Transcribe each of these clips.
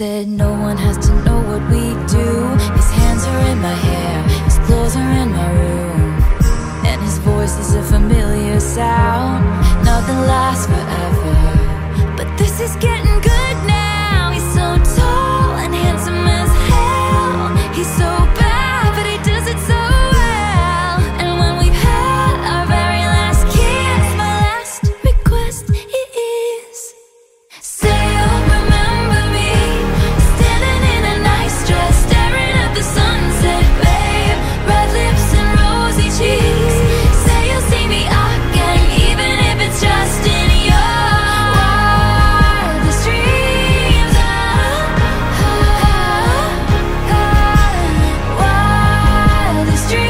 said no one has to know what we do. His hands are in my hair, his clothes are in my room, and his voice is a familiar sound. Nothing lasts forever, but this is getting good now. He's so tall and handsome as hell. He's so bad, but he does it so well. And when we've had our very last kiss, my last request is, say you'll remember me, standing in a nice dress, staring at the sunset, babe. Red lips and rosy cheeks. Say you'll see me again, even if it's just in your wildest dreams. Wildest dreams.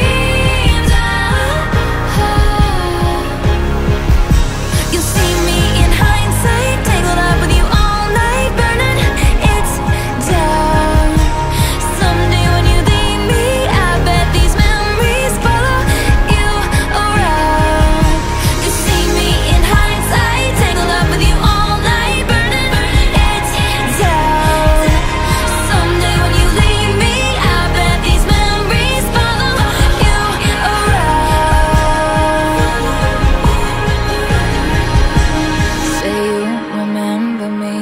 You'll see me in hindsight, tangled up with you all night, burning it down. Someday when you leave me, I bet these memories follow you around. You'll see me in hindsight, tangled up with you all night, burning it down. Someday when you leave me, I bet these memories follow you around. Say you remember me,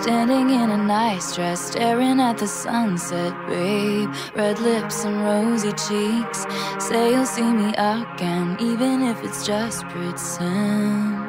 standing in a nice dress, staring at the sunset, babe. Red lips and rosy cheeks. Say you'll see me again, even if it's just pretend.